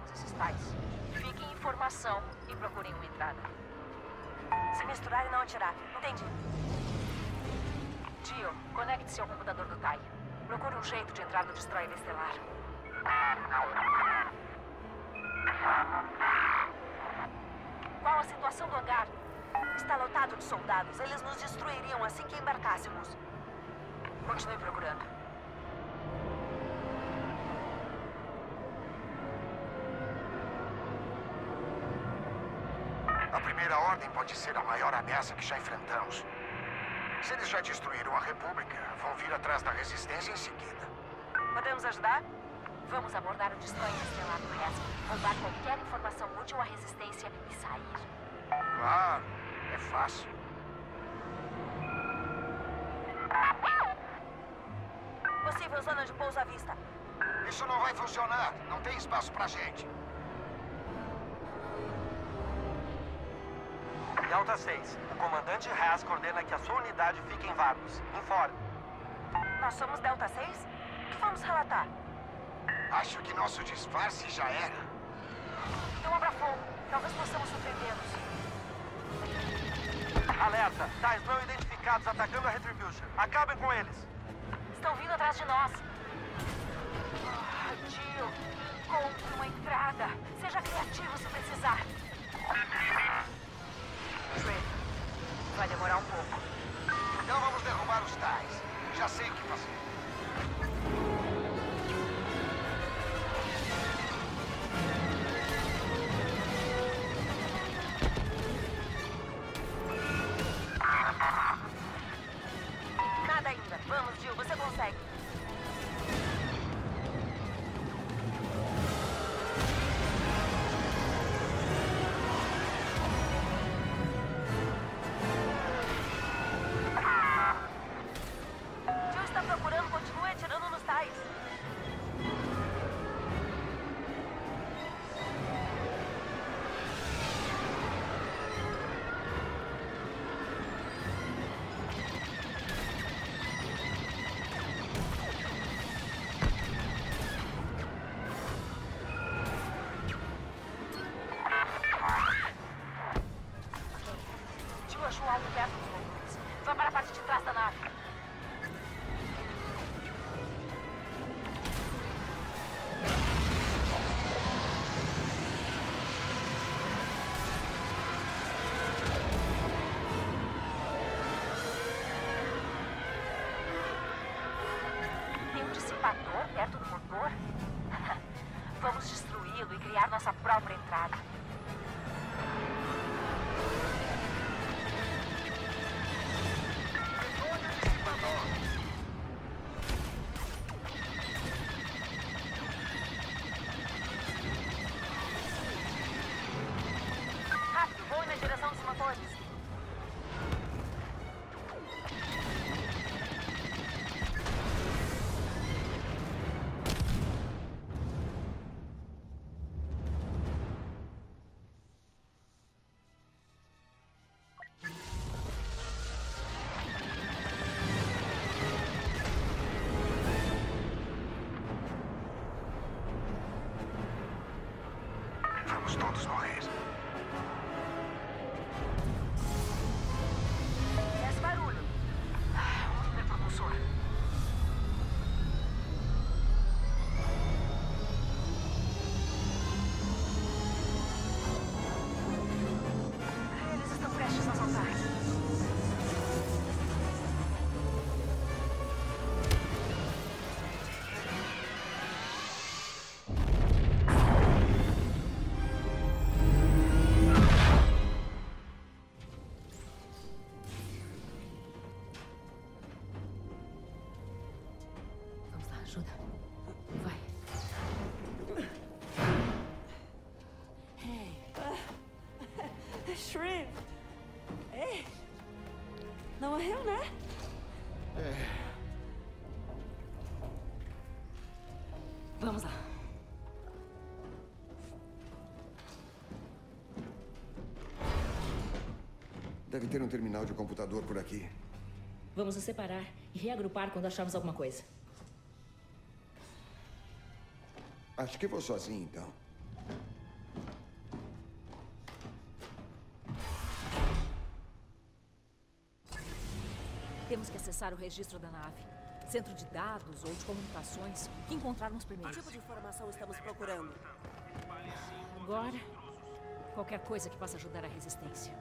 armas esses tais. Fiquem em formação e procurem uma entrada. Se misturar e não atirar, entendi. Tio, conecte-se ao computador do Tai. Procure um jeito de entrar no Destroyer Estelar. Qual a situação do hangar? Está lotado de soldados. Eles nos destruiriam assim que embarcássemos. Continue procurando. A Primeira Ordem pode ser a maior ameaça que já enfrentamos. Se eles já destruíram a República, vão vir atrás da Resistência em seguida. Podemos ajudar? Vamos abordar o Destroyer Estelar do resto, roubar qualquer informação útil à Resistência e sair. Claro, é fácil. Possível zona de pouso à vista. Isso não vai funcionar. Não tem espaço pra gente. Delta 6, o comandante Haas ordena que a sua unidade fique em Vagos. Informe. Nós somos Delta 6? O que vamos relatar? Acho que nosso disfarce já era. Então abra fogo. Talvez possamos surpreendê-los. Alerta! Tais não identificados atacando a Retribution. Acabem com eles. Estão vindo atrás de nós. Oh, tio, compre uma entrada. Seja criativo se precisar. Vai demorar um pouco. Então vamos derrubar os tais. Já sei o que fazer. Nada ainda. Vamos, Jill. Você consegue. Nossa própria entrada. Rápido, voe na direção dos motores. Todos morrer. Esse barulho. Um hiperpropulsor. Eles estão prestes a saltar. Ajuda. Vai. Hey. Shriv. Ei. Não morreu, né? É. Vamos lá. Deve ter um terminal de computador por aqui. Vamos nos separar e reagrupar quando acharmos alguma coisa. Acho que vou sozinho, então. Temos que acessar o registro da nave. Centro de dados ou de comunicações. O que encontrarmos primeiro? Que tipo de informação estamos procurando? Agora, qualquer coisa que possa ajudar a Resistência.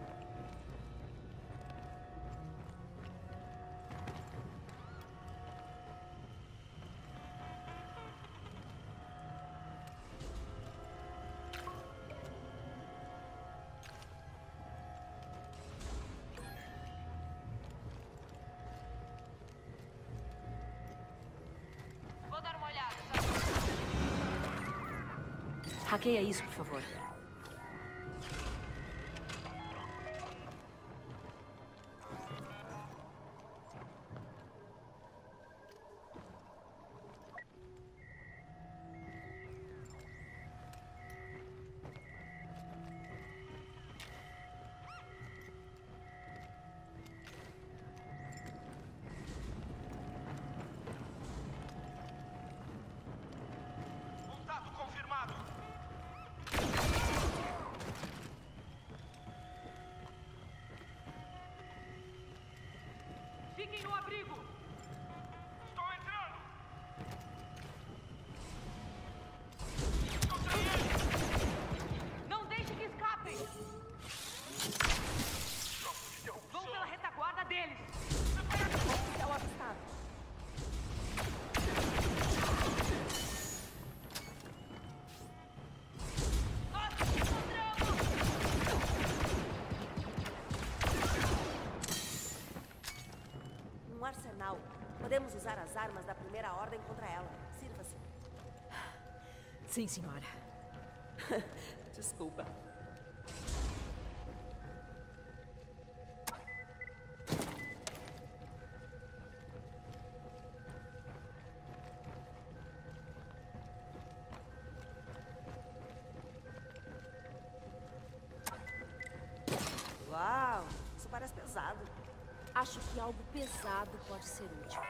Hackeia isso, por favor. Fiquem no abrigo! Estou entrando! Encontrei eles! Não deixe que escapem! Vão pela retaguarda deles! É o avistado! Podemos usar as armas da Primeira Ordem contra ela. Sirva-se. Sim, senhora. Desculpa. Uau! Isso parece pesado. Acho que algo pesado pode ser útil.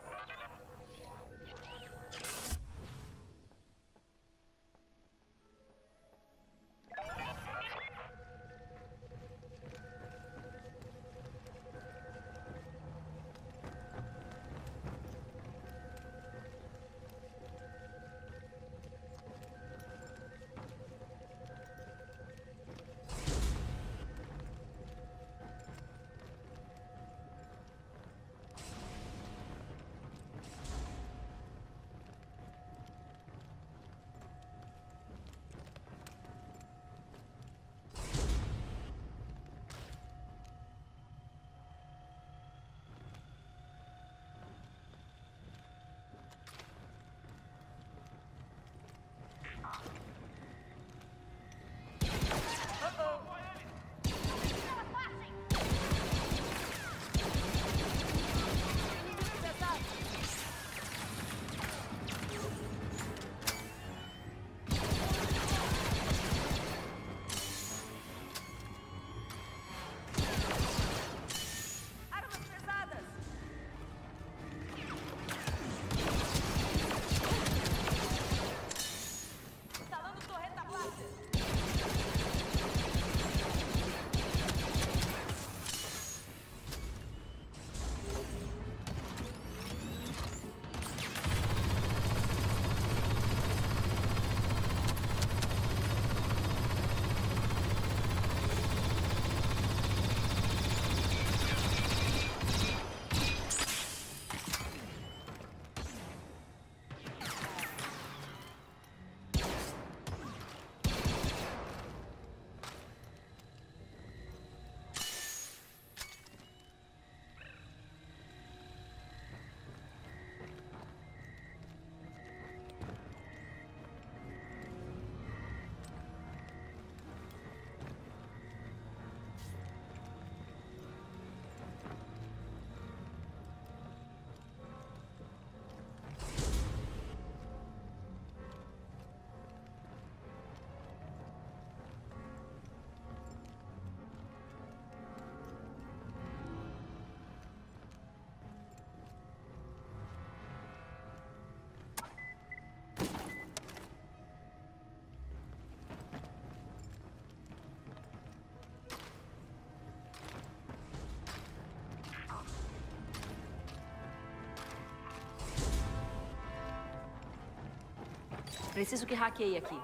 Preciso que hackeie aqui.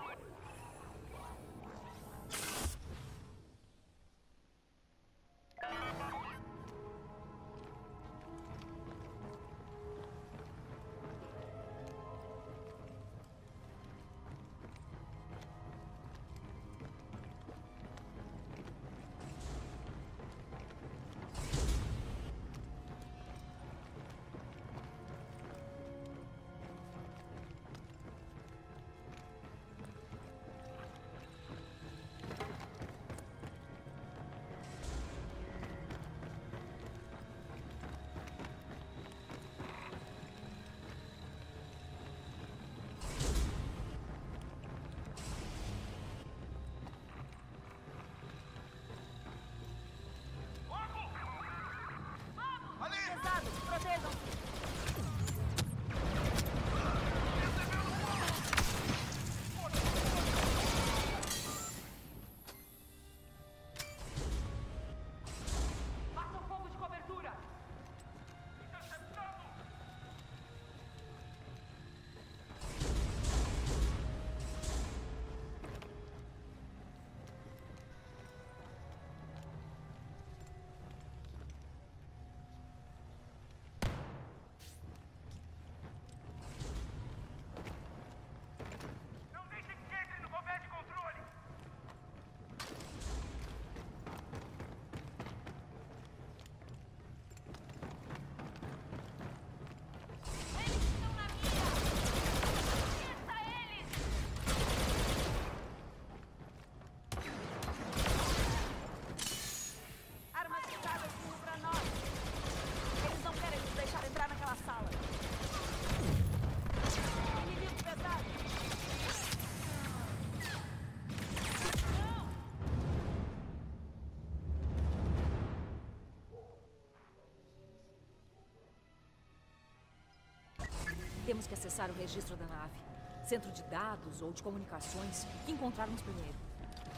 Temos que acessar o registro da nave, centro de dados ou de comunicações que encontrarmos primeiro.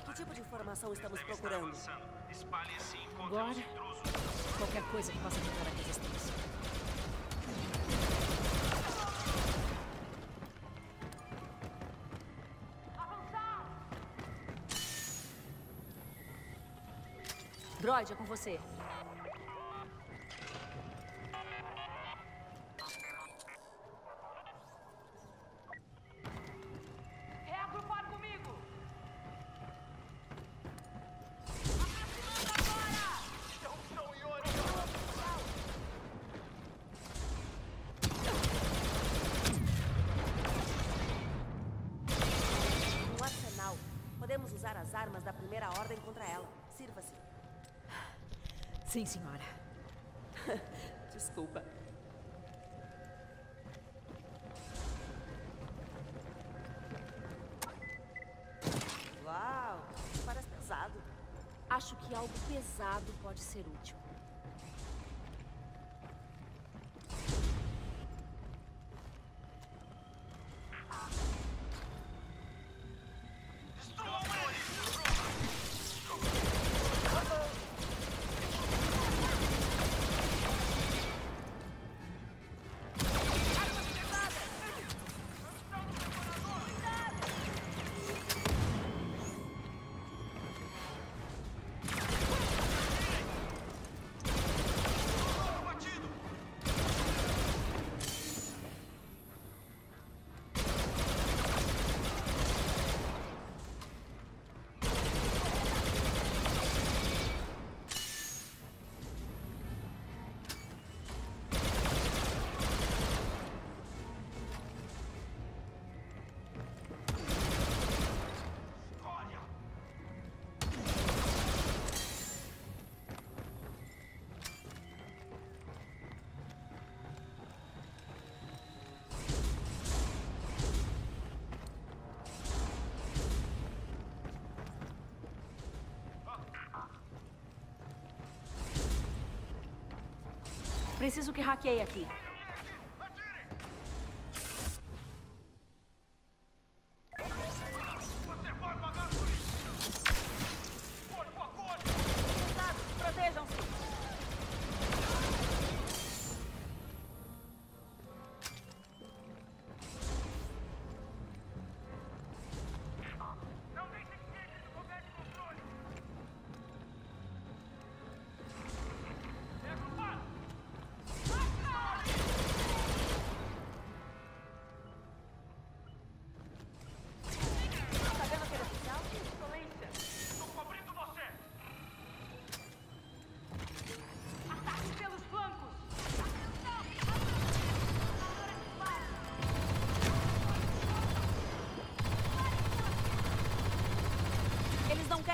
Que tipo de informação estamos procurando? Agora, qualquer coisa que possa ajudar a resistência. Droid, é com você. Armas da Primeira Ordem contra ela. Sirva-se. Sim, senhora. Desculpa. Uau! Parece pesado. Acho que algo pesado pode ser útil. Preciso que hackeie aqui.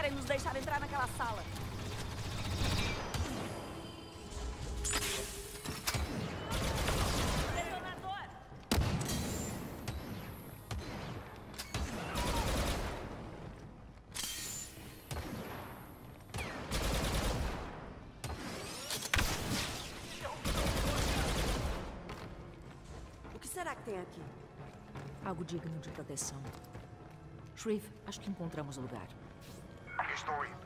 querem nos deixar entrar naquela sala. Algo digno de proteção. Shriv, acho que encontramos o lugar. Estou indo.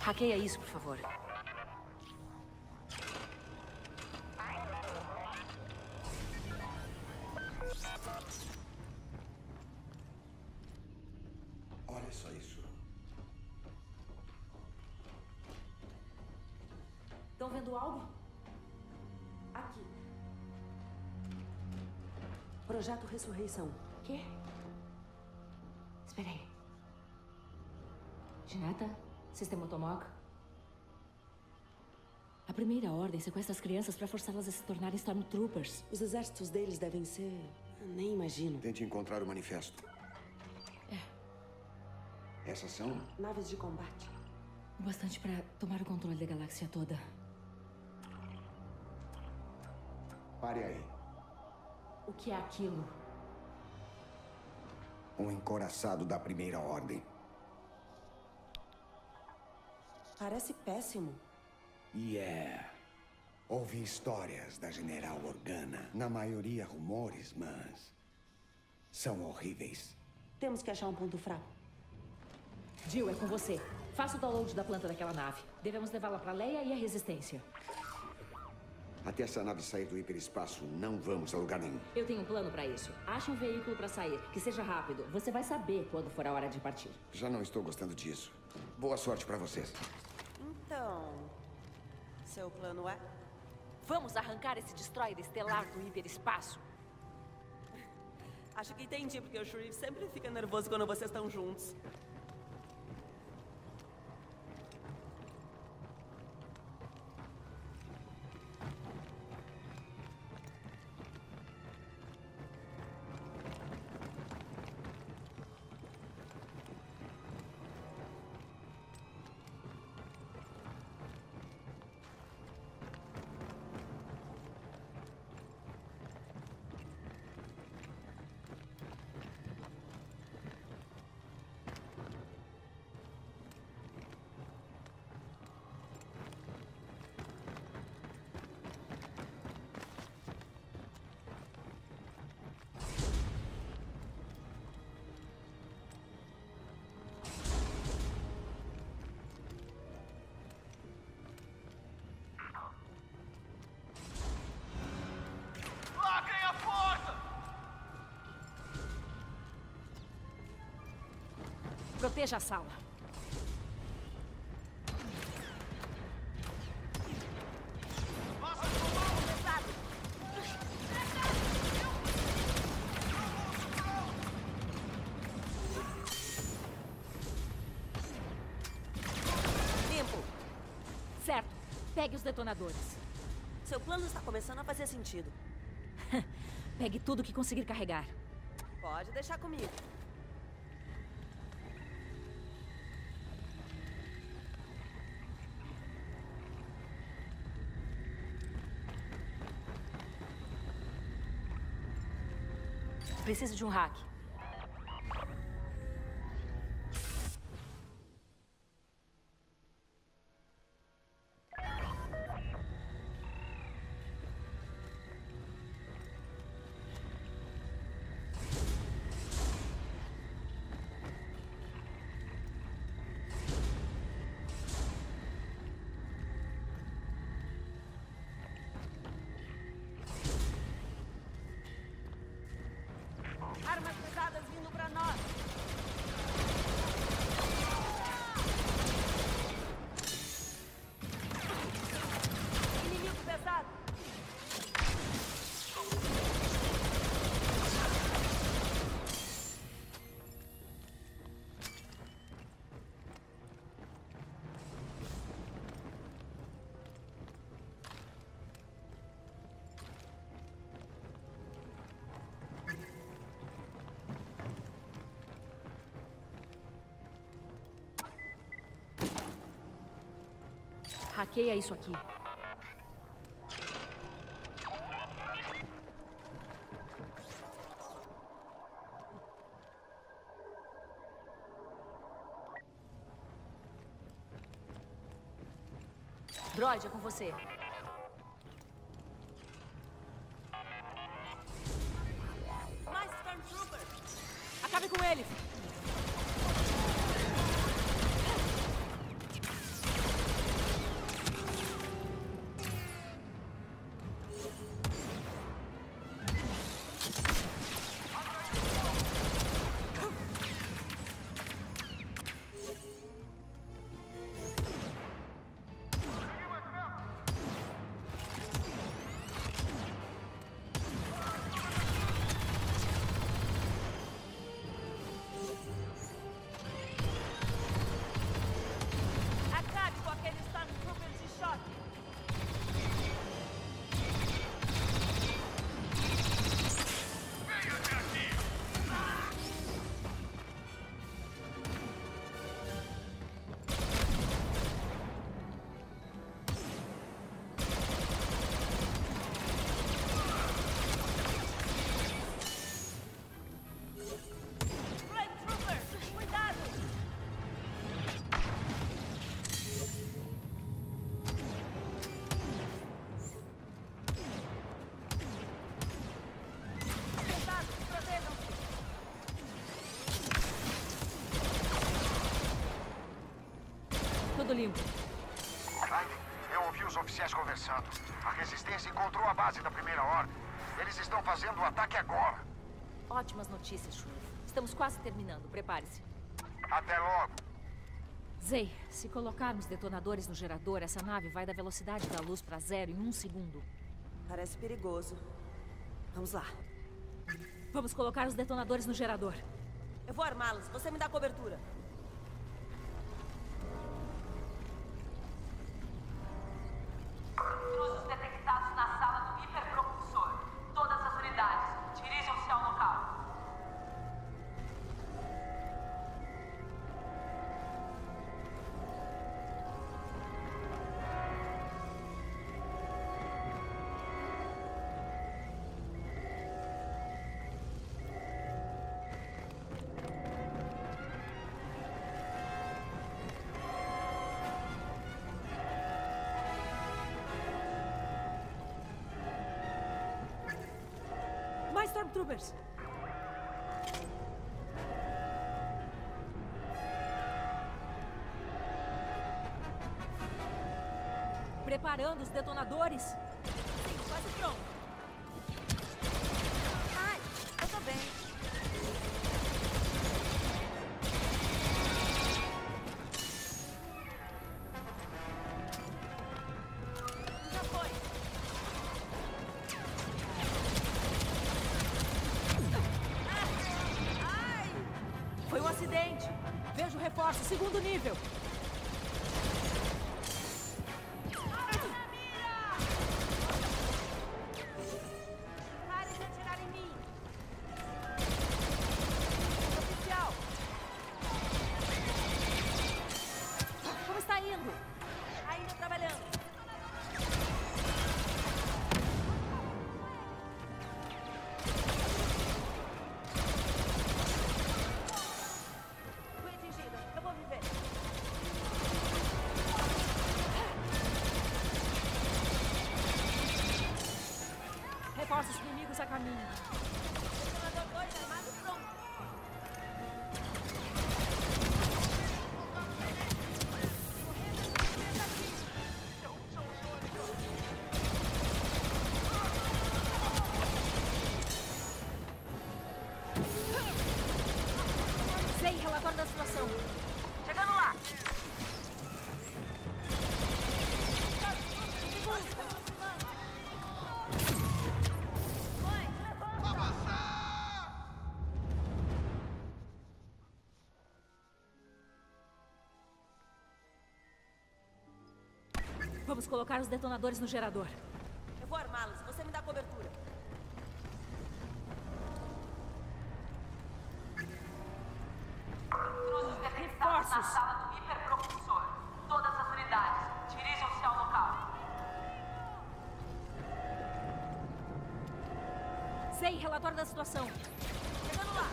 Hackeia isso, por favor. Projeto Ressurreição. Quê? Espera aí. Ginata? Sistema Tomac? A Primeira Ordem sequestra as crianças para forçá-las a se tornarem Stormtroopers. Os exércitos deles devem ser... nem imagino. Tente encontrar o manifesto. É. Essas são... naves de combate. O bastante para tomar o controle da galáxia toda. Pare aí. O que é aquilo? Um encouraçado da Primeira Ordem. Parece péssimo. Ouvi histórias da General Organa. Na maioria, rumores, mas... são horríveis. Temos que achar um ponto fraco. Jill, é com você. Faça o download da planta daquela nave. Devemos levá-la para Leia e a Resistência. Até essa nave sair do hiperespaço, não vamos a lugar nenhum. Eu tenho um plano pra isso. Ache um veículo pra sair, que seja rápido. Você vai saber quando for a hora de partir. Já não estou gostando disso. Boa sorte pra vocês. Então, seu plano é? Vamos arrancar esse Destroyer Estelar do hiperespaço? Acho que entendi, porque o Shriv sempre fica nervoso quando vocês estão juntos. Proteja a sala. Limpo. Certo. Pegue os detonadores. Seu plano está começando a fazer sentido. Pegue tudo que conseguir carregar. Pode deixar comigo. Preciso de um hack. Armas Hackeia isso aqui. Droid, é com você. Mais Stormtroopers! Acabe com eles! Limpo. Eu ouvi os oficiais conversando. A Resistência encontrou a base da Primeira Ordem. Eles estão fazendo o ataque agora. Ótimas notícias, Shriv. Estamos quase terminando. Prepare-se. Até logo. Zey, se colocarmos detonadores no gerador, essa nave vai da velocidade da luz para 0 em 1 segundo. Parece perigoso. Vamos lá. Vamos colocar os detonadores no gerador. Eu vou armá-los. Você me dá cobertura. Stormtroopers! Preparando os detonadores? Sim, quase pronto! Ai, eu tô bem! Segundo nível. Os inimigos a caminho. Detonador 2 armado pronto. Sei, relatório da situação. Chegando lá. Vamos colocar os detonadores no gerador. Eu vou armá-los. Você me dá cobertura. Reforços na sala do hiperpropulsor. Todas as unidades dirijam-se ao Aí, relatório da situação. Chegando lá.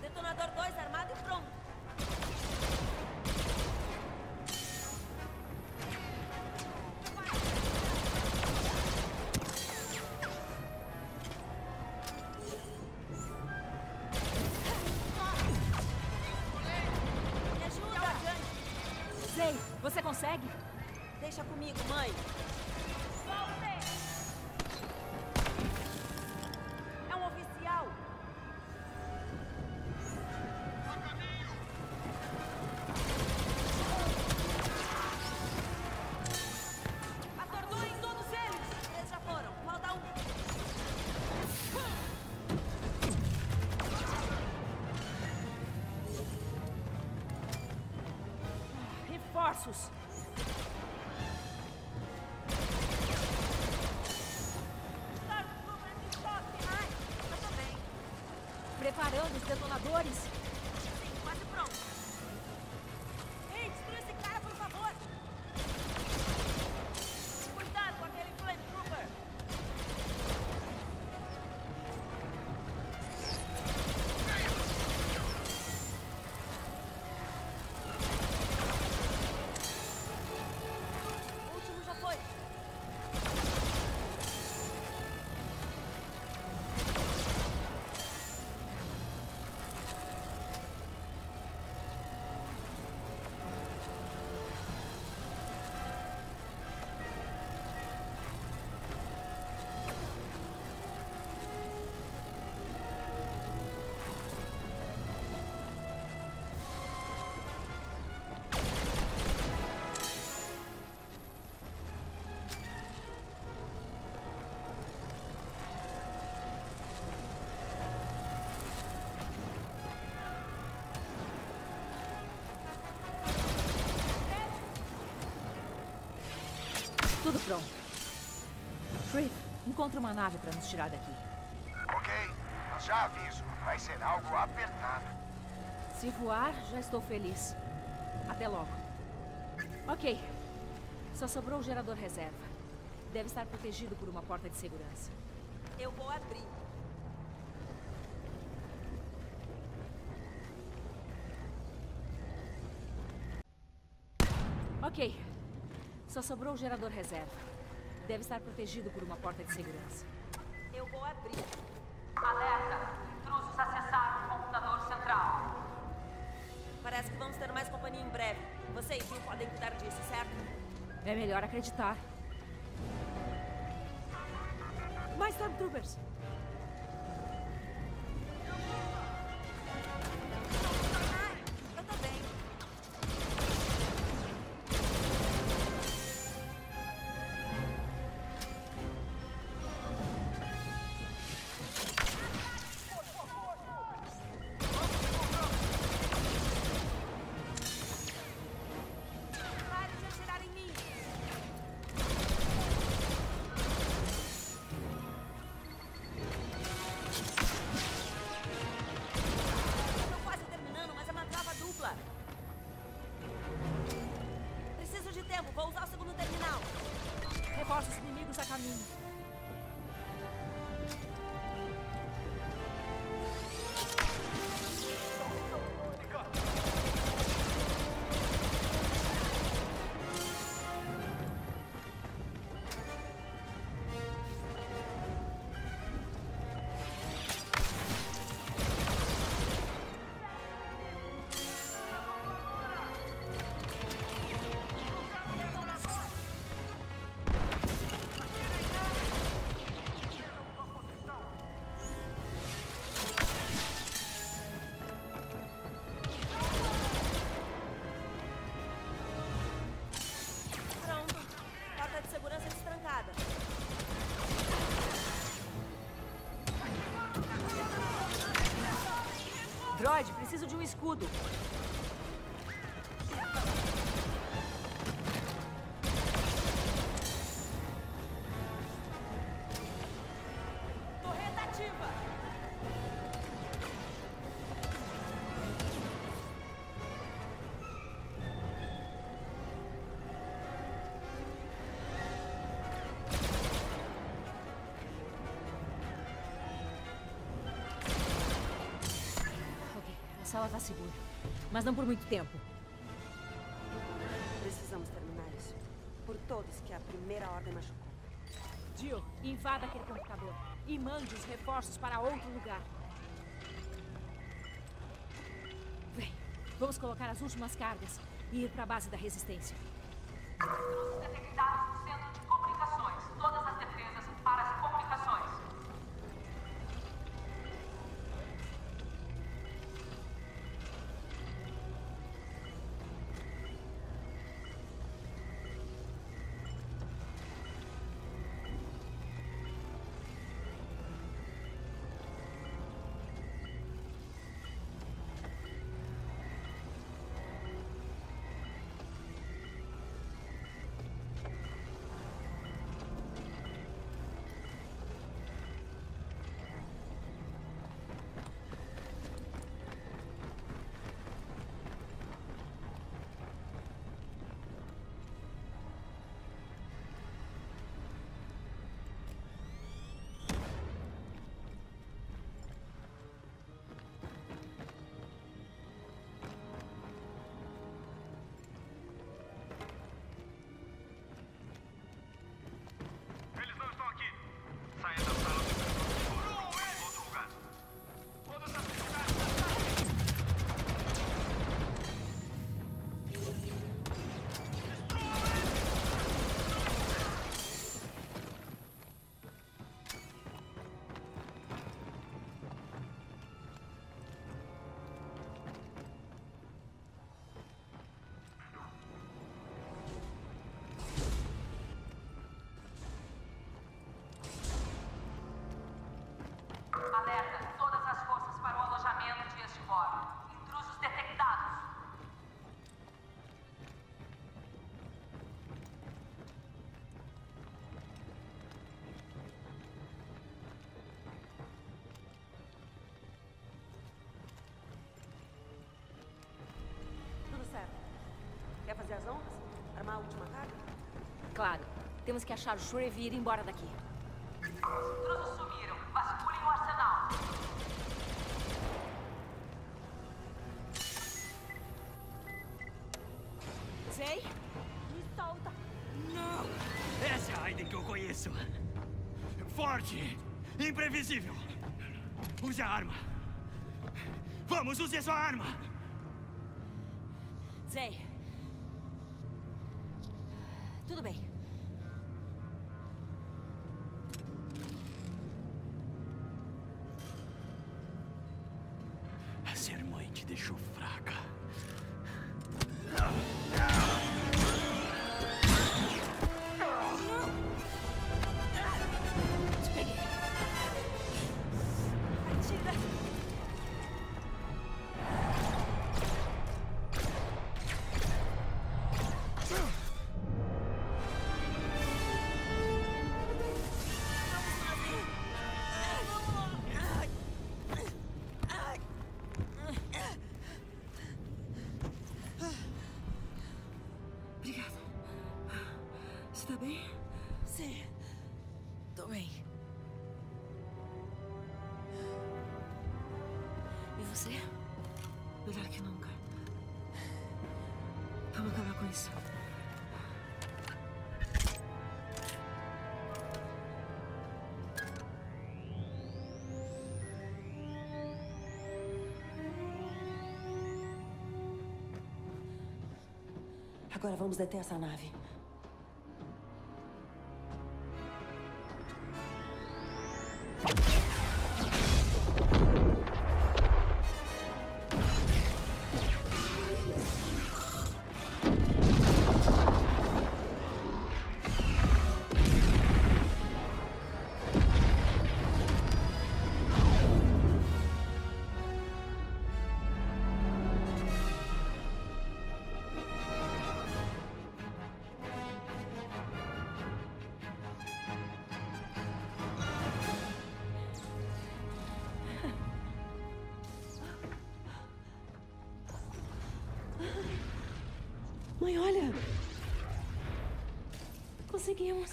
Detonador 2 armado e pronto. Me ajuda! Sei, você consegue? Deixa comigo, mãe. Preparando os detonadores. Sim, quase pronto. Ei, destrua esse cara, por favor. Cuidado com aquele Stormtrooper. O último já foi. Tudo pronto. Shriv, encontra uma nave para nos tirar daqui. Ok, mas já aviso, vai ser algo apertado. Se voar, já estou feliz. Até logo. Ok, só sobrou o gerador reserva. Deve estar protegido por uma porta de segurança. Eu vou abrir. Ok. Só sobrou o gerador reserva. Deve estar protegido por uma porta de segurança. Eu vou abrir. Alerta! Intrusos acessaram o computador central. Parece que vamos ter mais companhia em breve. Vocês não podem cuidar disso, certo? É melhor acreditar. Mais Stormtroopers! preciso de um escudo. A sala está segura, mas não por muito tempo. Precisamos terminar isso. Por todos que a Primeira Ordem machucou. Jill, invada aquele computador e mande os reforços para outro lugar. Vem, vamos colocar as últimas cargas e ir para a base da Resistência. Trouxe detectados no centro de comunicações. Todas as defesas para as comunicações. Alerta todas as forças para o alojamento de Estivório. Intrusos detectados. Tudo certo. Quer fazer as honras? Armar a última carga? Claro. Temos que achar o Shriv e ir embora daqui. Os intrusos sumiram. Vasculhem o arsenal. Zay, me solta. Não! Essa é a Raiden que eu conheço. Forte, imprevisível. Use a arma. Vamos, use a sua arma. Zay. Tudo bem. Ser mãe te deixou fraca. Te peguei. Atira. Melhor que nunca. Vamos acabar com isso. Agora vamos deter essa nave. Mãe, olha! Conseguimos!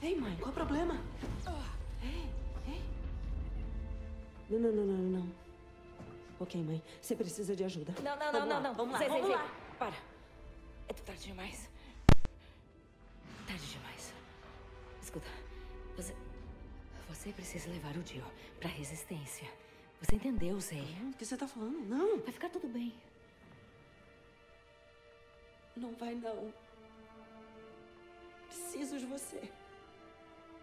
Ei, mãe, qual o problema? Ei! Não. Ok, mãe, você precisa de ajuda. Não. Vamos lá. Para. É tarde demais. Escuta, você precisa levar o Dio pra Resistência. Você entendeu, Zé? O que você tá falando? Não. Vai ficar tudo bem. Não vai, não. Preciso de você.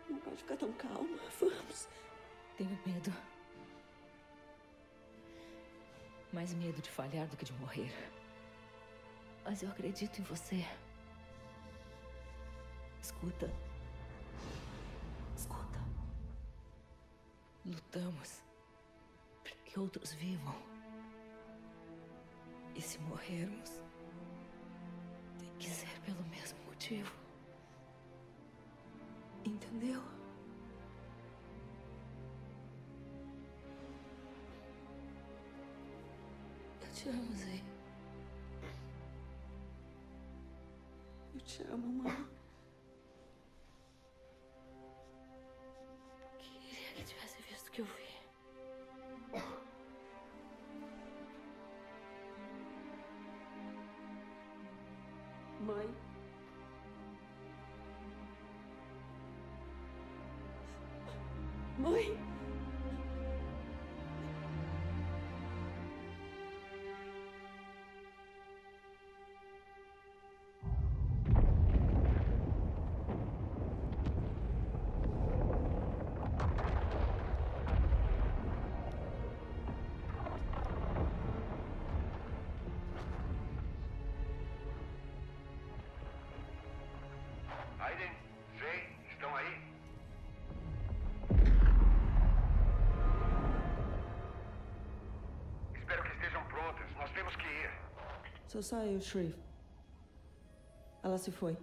Não pode ficar tão calma. Vamos. Tenho medo. Mais medo de falhar do que de morrer. Mas eu acredito em você. Escuta. Lutamos para que outros vivam. E se morrermos, tem que ser pelo mesmo motivo. Entendeu? Eu te amo, Zé. Eu te amo, mãe. Queria que tivesse visto o que eu vi. Mãe. Mãe. Sou só eu, Shriv. Ela se foi.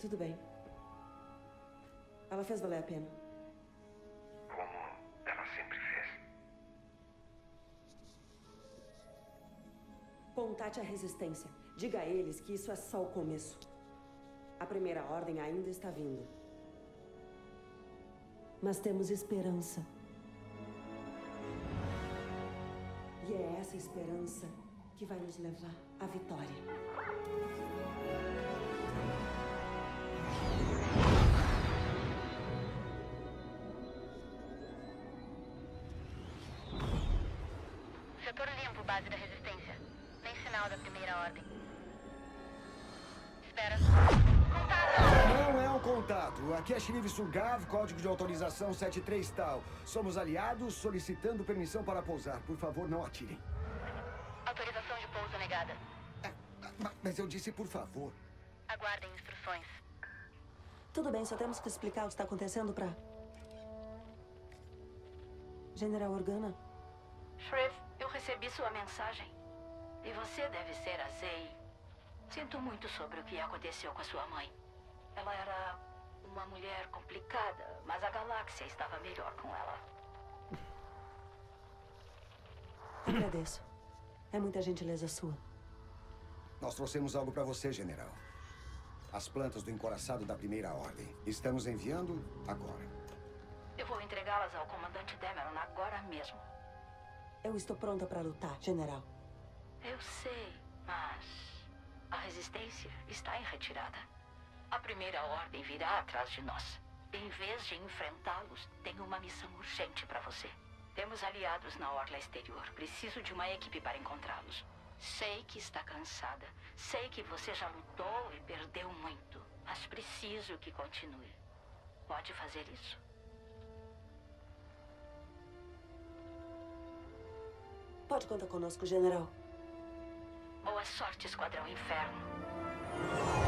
Tudo bem. Ela fez valer a pena. Como ela sempre fez. Contate a Resistência. Diga a eles que isso é só o começo. A Primeira Ordem ainda está vindo. Mas temos esperança. E é essa esperança que vai nos levar à vitória. Setor limpo, base da Resistência. Nem sinal da Primeira Ordem. Espera. Contato! Não é um contato. Aqui é Shriv Sugav, código de autorização 73 tal. Somos aliados, solicitando permissão para pousar. Por favor, não atirem. Autorização de pouso negada. Mas eu disse por favor. Aguardem instruções. Tudo bem, só temos que explicar o que está acontecendo para... General Organa? Shriv, eu recebi sua mensagem. E você deve ser a Zey. Sinto muito sobre o que aconteceu com a sua mãe. Ela era... uma mulher complicada, mas a galáxia estava melhor com ela. Agradeço. É muita gentileza sua. Nós trouxemos algo para você, General. As plantas do encoraçado da Primeira Ordem. Estamos enviando agora. Eu vou entregá-las ao Comandante Dameron agora mesmo. Eu estou pronta para lutar, General. Eu sei, mas... a Resistência está em retirada. A Primeira Ordem virá atrás de nós. Em vez de enfrentá-los, tenho uma missão urgente para você. Temos aliados na orla exterior. Preciso de uma equipe para encontrá-los. Sei que está cansada. Sei que você já lutou e perdeu muito. Mas preciso que continue. Pode fazer isso? Pode contar conosco, General. Boa sorte, Esquadrão Inferno.